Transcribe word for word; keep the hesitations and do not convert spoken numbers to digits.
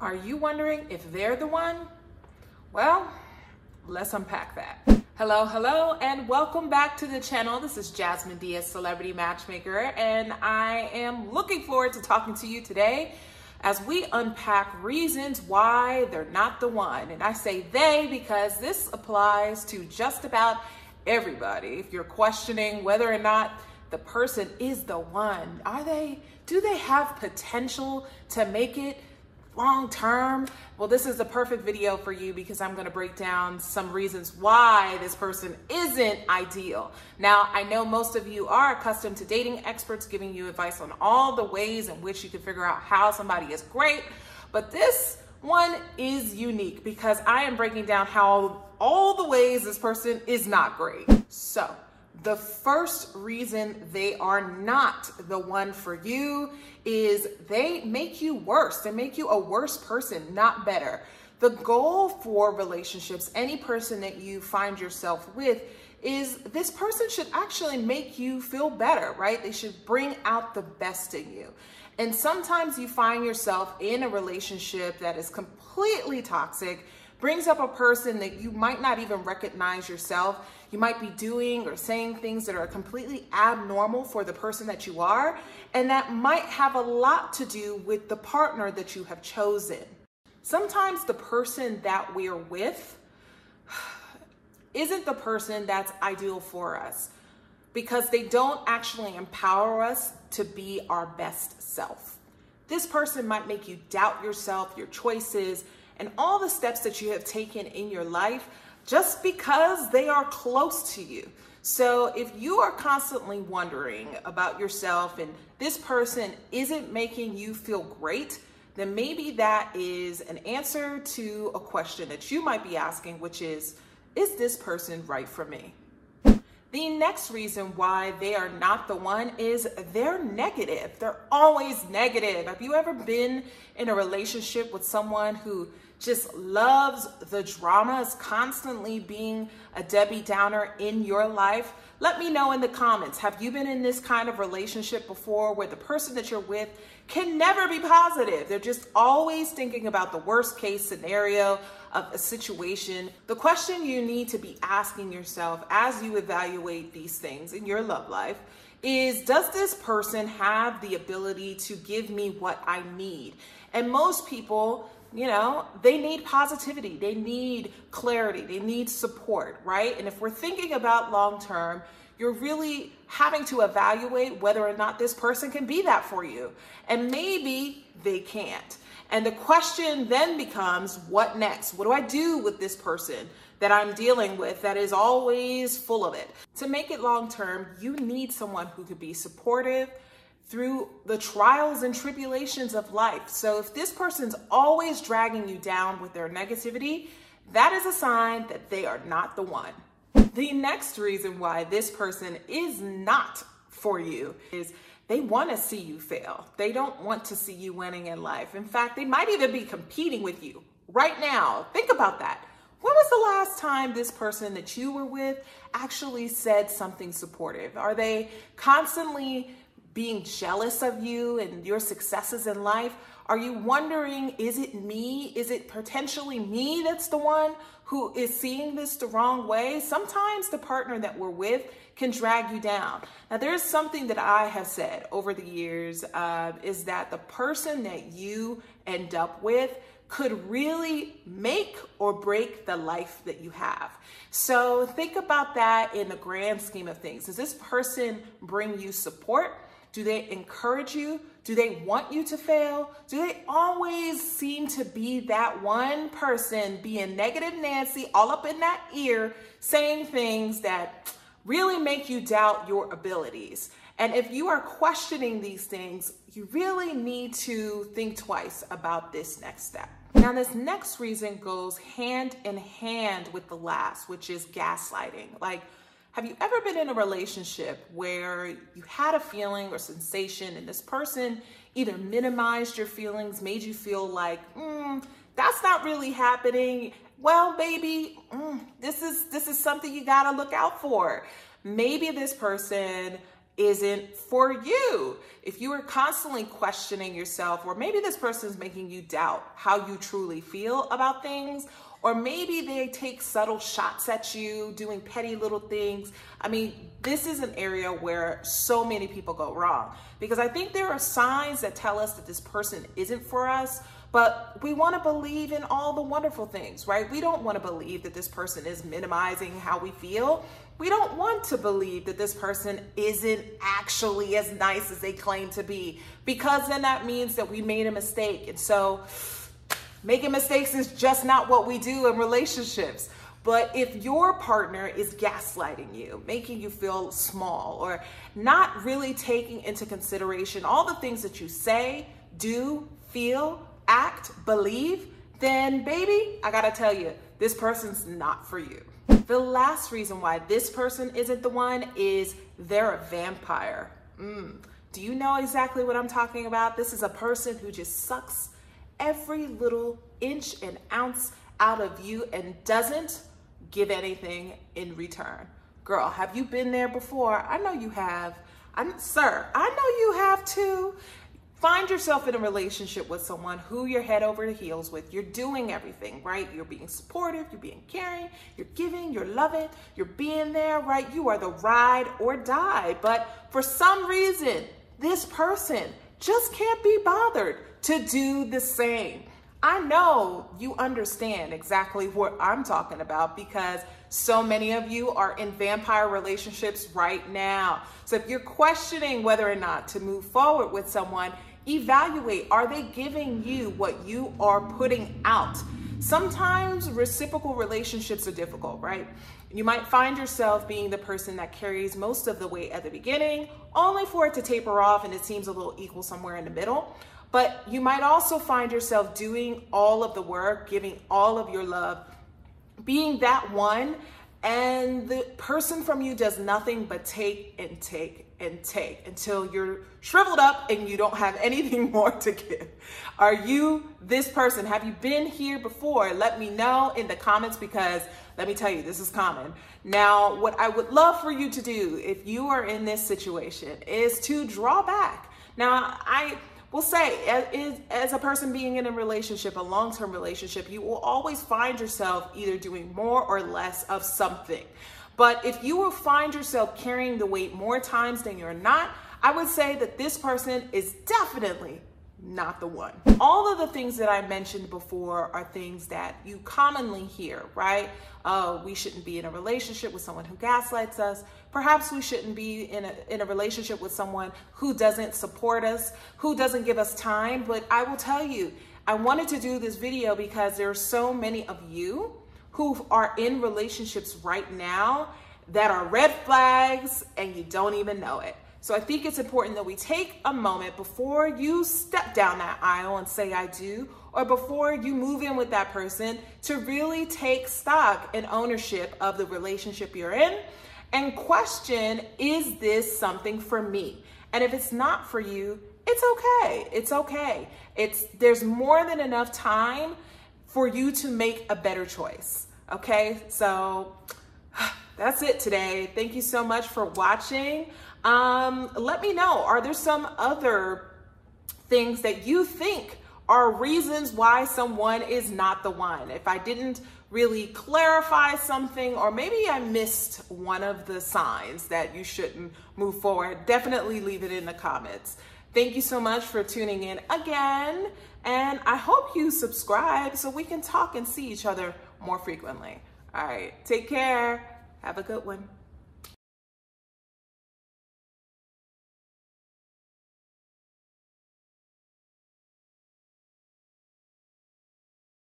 Are you wondering if they're the one? Well, let's unpack that. Hello, hello, and welcome back to the channel. This is Jasmine Diaz, Celebrity Matchmaker, and I am looking forward to talking to you today as we unpack reasons why they're not the one. And I say they because this applies to just about everybody. If you're questioning whether or not the person is the one, are they, do they have potential to make it long term? Well, this is the perfect video for you because I'm going to break down some reasons why this person isn't ideal. Now, I know most of you are accustomed to dating experts giving you advice on all the ways in which you can figure out how somebody is great, but this one is unique because I am breaking down how all the ways this person is not great. So the first reason they are not the one for you is they make you worse. They make you a worse person, not better. The goal for relationships, any person that you find yourself with, is this person should actually make you feel better, right? They should bring out the best in you. And sometimes you find yourself in a relationship that is completely toxic, brings up a person that you might not even recognize yourself. You might be doing or saying things that are completely abnormal for the person that you are, and that might have a lot to do with the partner that you have chosen. Sometimes the person that we're with isn't the person that's ideal for us because they don't actually empower us to be our best self. This person might make you doubt yourself, your choices, and all the steps that you have taken in your life just because they are close to you. So if you are constantly wondering about yourself and this person isn't making you feel great, then maybe that is an answer to a question that you might be asking, which is, is this person right for me? The next reason why they are not the one is they're negative. They're always negative. Have you ever been in a relationship with someone who just loves the drama, is constantly being a Debbie Downer in your life? Let me know in the comments. Have you been in this kind of relationship before where the person that you're with can never be positive? They're just always thinking about the worst case scenario of a situation. The question you need to be asking yourself as you evaluate these things in your love life is, does this person have the ability to give me what I need? And most people, you know, they need positivity, they need clarity, they need support, right? And if we're thinking about long term, you're really having to evaluate whether or not this person can be that for you. And maybe they can't. And the question then becomes, what next? What do I do with this person that I'm dealing with that is always full of it? To make it long-term, you need someone who could be supportive through the trials and tribulations of life. So if this person's always dragging you down with their negativity, that is a sign that they are not the one. The next reason why this person is not for you is they want to see you fail. They don't want to see you winning in life. In fact, they might even be competing with you right now. Think about that. When was the last time this person that you were with actually said something supportive? Are they constantly being jealous of you and your successes in life? Are you wondering, is it me? Is it potentially me that's the one who is seeing this the wrong way? Sometimes the partner that we're with can drag you down. Now, there's something that I have said over the years uh, is that the person that you end up with could really make or break the life that you have. So think about that in the grand scheme of things. Does this person bring you support? Do they encourage you? Do they want you to fail? Do they always seem to be that one person being negative Nancy all up in that ear, saying things that really make you doubt your abilities? And if you are questioning these things, you really need to think twice about this next step. Now, this next reason goes hand in hand with the last, which is gaslighting. Like, have you ever been in a relationship where you had a feeling or sensation and this person either minimized your feelings, made you feel like, mm, that's not really happening. Well, baby, mm, this is, this is something you gotta look out for. Maybe this person isn't for you. If you are constantly questioning yourself, or maybe this person is making you doubt how you truly feel about things, or maybe they take subtle shots at you, doing petty little things. I mean, this is an area where so many people go wrong, because I think there are signs that tell us that this person isn't for us, but we want to believe in all the wonderful things, right? We don't want to believe that this person is minimizing how we feel. We don't want to believe that this person isn't actually as nice as they claim to be, because then that means that we made a mistake. And so making mistakes is just not what we do in relationships. But if your partner is gaslighting you, making you feel small, or not really taking into consideration all the things that you say, do, feel, act, believe, then baby, I gotta tell you, this person's not for you. The last reason why this person isn't the one is they're a vampire. Mm. Do you know exactly what I'm talking about? This is a person who just sucks every little inch and ounce out of you and doesn't give anything in return. Girl, have you been there before? I know you have. I'm, sir, I know you have too. Find yourself in a relationship with someone who you're head over heels with. You're doing everything, right? You're being supportive, you're being caring, you're giving, you're loving, you're being there, right? You are the ride or die. But for some reason, this person just can't be bothered to do the same. I know you understand exactly what I'm talking about, because so many of you are in vampire relationships right now. So if you're questioning whether or not to move forward with someone, evaluate, are they giving you what you are putting out? Sometimes reciprocal relationships are difficult, right? You might find yourself being the person that carries most of the weight at the beginning, only for it to taper off and it seems a little equal somewhere in the middle. But you might also find yourself doing all of the work, giving all of your love, being that one, and the person from you does nothing but take and take and take until you're shriveled up and you don't have anything more to give. Are you this person? Have you been here before? Let me know in the comments, because let me tell you, this is common. Now, what I would love for you to do if you are in this situation is to draw back. Now, I... We'll say, as a person being in a relationship, a long-term relationship, you will always find yourself either doing more or less of something. But if you will find yourself carrying the weight more times than you're not, I would say that this person is definitely not the one. All of the things that I mentioned before are things that you commonly hear, right? Uh, we shouldn't be in a relationship with someone who gaslights us. Perhaps we shouldn't be in a, in a relationship with someone who doesn't support us, who doesn't give us time. But I will tell you, I wanted to do this video because there are so many of you who are in relationships right now that are red flags and you don't even know it. So I think it's important that we take a moment before you step down that aisle and say I do, or before you move in with that person, to really take stock and ownership of the relationship you're in and question, is this something for me? And if it's not for you, it's okay. It's okay. It's, there's more than enough time for you to make a better choice. Okay, so that's it today. Thank you so much for watching. Um, let me know, are there some other things that you think are reasons why someone is not the one? If I didn't really clarify something, or maybe I missed one of the signs that you shouldn't move forward, definitely leave it in the comments. Thank you so much for tuning in again, and I hope you subscribe so we can talk and see each other more frequently. All right, take care. Have a good one.